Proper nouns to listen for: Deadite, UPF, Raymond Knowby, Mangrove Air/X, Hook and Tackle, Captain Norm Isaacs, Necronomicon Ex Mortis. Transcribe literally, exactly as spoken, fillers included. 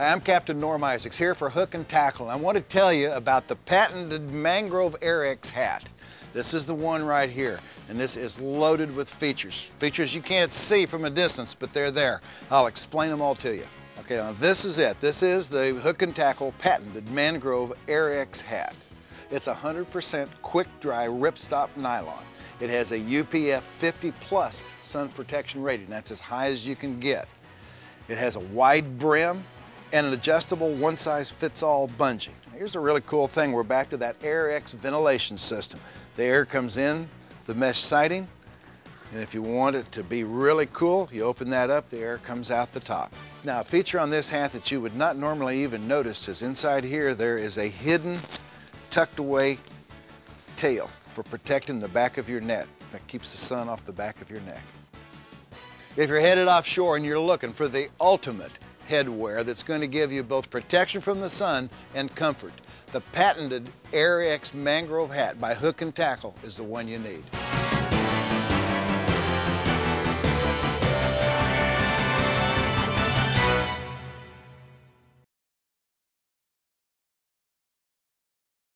Hi, I'm Captain Norm Isaacs here for Hook and Tackle. I want to tell you about the patented Mangrove Air X hat. This is the one right here, and this is loaded with features. Features you can't see from a distance, but they're there. I'll explain them all to you. Okay, now this is it. This is the Hook and Tackle patented Mangrove Air X hat. It's one hundred percent quick dry ripstop nylon. It has a U P F fifty plus sun protection rating. That's as high as you can get. It has a wide brim and an adjustable one-size-fits-all bungee. Here's a really cool thing. We're back to that Air X ventilation system. The air comes in the mesh siding, and if you want it to be really cool, you open that up, the air comes out the top. Now, a feature on this hat that you would not normally even notice is inside here there is a hidden, tucked-away tail for protecting the back of your net. That keeps the sun off the back of your neck. If you're headed offshore and you're looking for the ultimate headwear that's going to give you both protection from the sun and comfort, the patented Air X Mangrove hat by Hook and Tackle is the one you need.